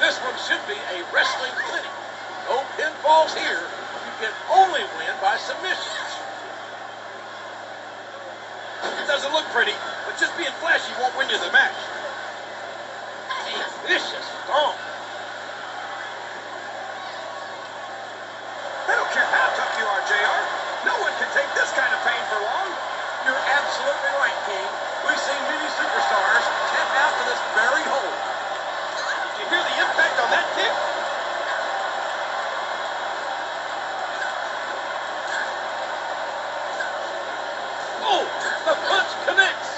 This one should be a wrestling clinic. No pinfalls here. You can only win by submissions. It doesn't look pretty, but just being flashy won't win you the match. A vicious thump. I don't care how tough you are, JR. No one can take this kind of pain for long. You're absolutely right, King. We've seen many superstars tap out to this very hole. Did you hear the impact on that kick? Oh, the punch connects.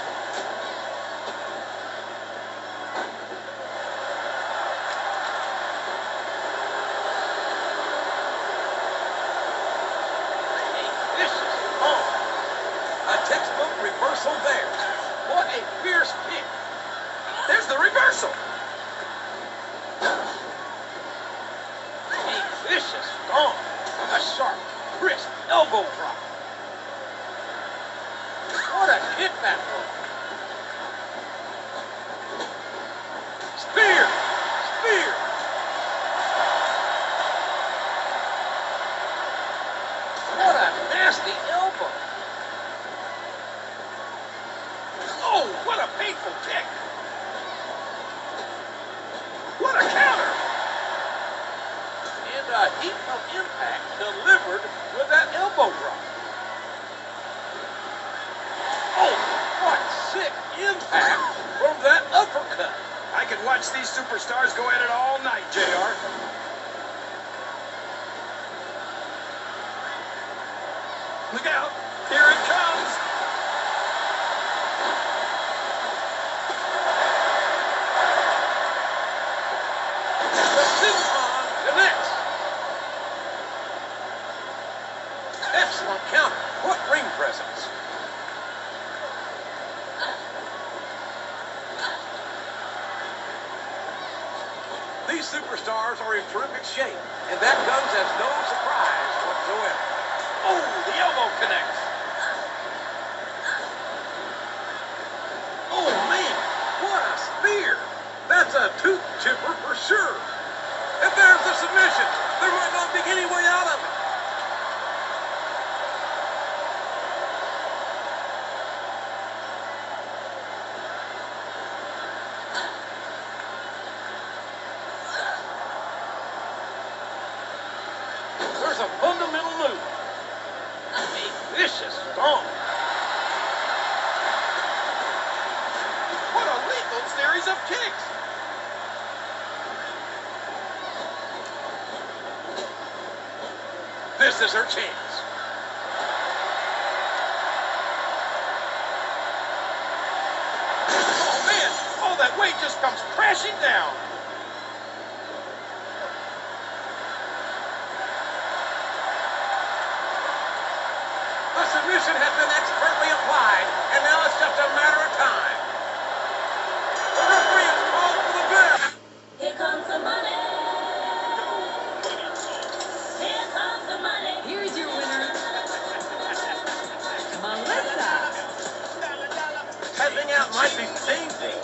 Reversal there. What a fierce kick. There's the reversal. A vicious stomp. A sharp, crisp elbow drop. What a kick that was. Spear. Spear. What a nasty elbow. Oh, what a painful kick. What a counter. And a heap of impact delivered with that elbow drop. Oh, what sick impact from that uppercut. I could watch these superstars go at it all night, JR. Look out. Here it comes. Excellent counter. What ring presence. These superstars are in terrific shape, and that comes as no surprise whatsoever. Oh, the elbow connects. Oh, man, what a spear. That's a tooth chipper for sure. And there's the submission. There might not be any way out of it. There's a fundamental move. A vicious stomp. What a lethal series of kicks. This is her chance. Oh, man. All that weight just comes crashing down. Submission has been expertly applied, and now it's just a matter of time. The referee has called for the bell. Here comes the money. Here comes the money. Here's your winner, Melissa. Tapping out might be painful,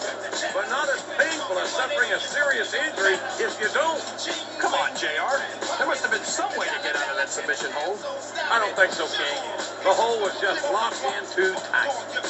but not as painful as suffering a serious injury if you don't. Come on, JR. There must have been some way to get out of that submission hole. I don't think so, King. The hole was just locked in too tight.